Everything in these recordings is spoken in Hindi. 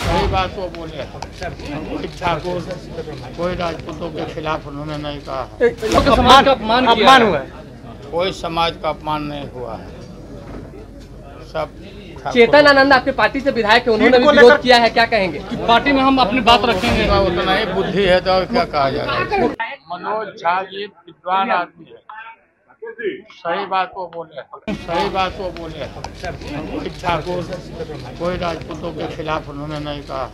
सही बात वो बोले, कोई राजपूतों के खिलाफ उन्होंने नहीं कहा। अपमान हुआ, कोई समाज का अपमान नहीं हुआ है। सब चेतन आनंद आपके पार्टी से विधायक है, उन्होंने भी विरोध किया है, क्या कहेंगे? पार्टी में हम अपनी बात रखेंगे, उतना ही बुद्धि है तो क्या कहा जाएगा। मनोज झा जी विद्वान आदमी है, सही बात वो बोले, कोई राजपूतों के खिलाफ उन्होंने नहीं कहा।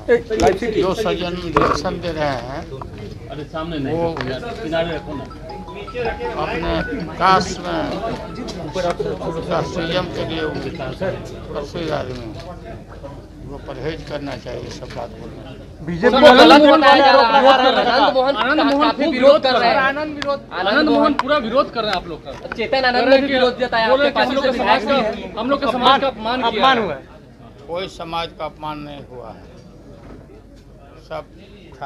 जो सज्जन दर्शन दे रहे हैं वो अपने काश में संयम के लिए प्रसुई आदमी वो परहेज करना चाहिए। सब बात बोलना बीजेपी आनंद मोहन पूरा विरोध कर रहे हैं आप लोग का। चेतन आनंद ने भी विरोध जताया, हम लोग के समाज का अपमान हुआ है, कोई समाज का अपमान नहीं हुआ है। सब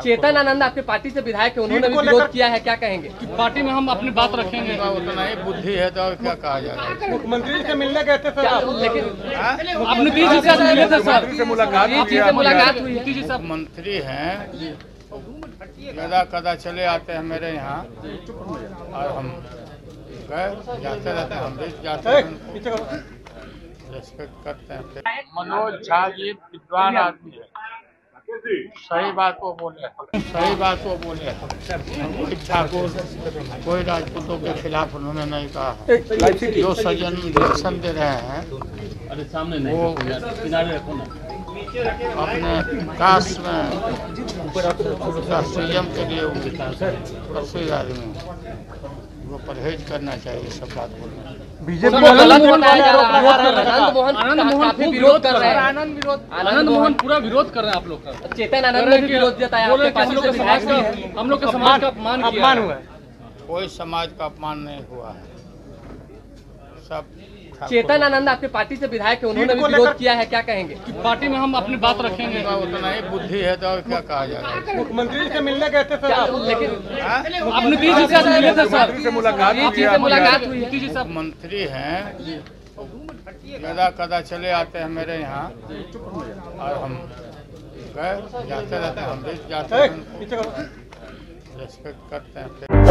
चेतन आनंद आपके पार्टी से विधायक है, उन्होंने भी विरोध किया है, क्या कहेंगे? पार्टी में हम अपनी बात रखेंगे, उतना ही बुद्धि है तो क्या कहा जाएगा। मुख्यमंत्री से मिलने गए थे सर आप, लेकिन मुलाकात हुई। मुख्यमंत्री हैं, कदा कदा चले आते हैं मेरे यहाँ और हम गए जाते रहते हैं, हम भी जाते हैं, रेस्पेक्ट करते हैं। मनोज झा जी विद्वान आदमी है, सही बात वो बोले, कोई राजपूतों के खिलाफ उन्होंने नहीं कहा। जो सज्जन दर्शन दे रहे हैं वो अपने काश में संयम के लिए प्रसुई आदमी वो परहेज करना चाहिए। सब बात बोलना बीजेपी आनंद मोहन पूरा विरोध कर रहे हैं आप लोग का। चेतन आनंद ने भी विरोध जताया, हम लोग के समाज का अपमान हुआ है, कोई समाज का अपमान नहीं हुआ है। सब चेतन आनंद आपके पार्टी से विधायक है, उन्होंने भी विरोध किया है, क्या कहेंगे? पार्टी में हम अपनी बात रखेंगे, उतना ही बुद्धि है तो क्या कहा जाएगा। मुख्यमंत्री से मिलने गए थे सर आप, लेकिन मुलाकात हुई। मुख्यमंत्री हैं, कदा कदा चले आते हैं मेरे यहाँ और हम गए जाते रहते हैं, हम भी जाते हैं, रेस्पेक्ट करते हैं।